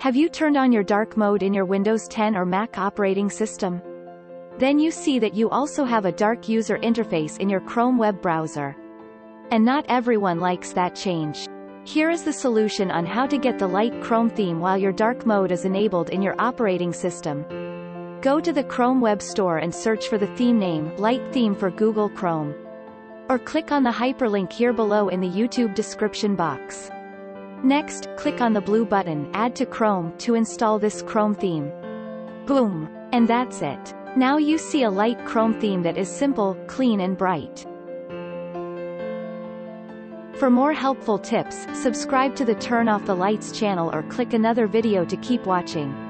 Have you turned on your dark mode in your Windows 10 or Mac operating system? Then you see that you also have a dark user interface in your Chrome web browser. And not everyone likes that change. Here is the solution on how to get the light Chrome theme while your dark mode is enabled in your operating system. Go to the Chrome Web Store and search for the theme name, Light Theme for Google Chrome. Or click on the hyperlink here below in the YouTube description box. Next, click on the blue button, Add to Chrome, to install this Chrome theme. Boom! And that's it. Now you see a light Chrome theme that is simple, clean and bright. For more helpful tips, subscribe to the Turn Off the Lights channel or click another video to keep watching.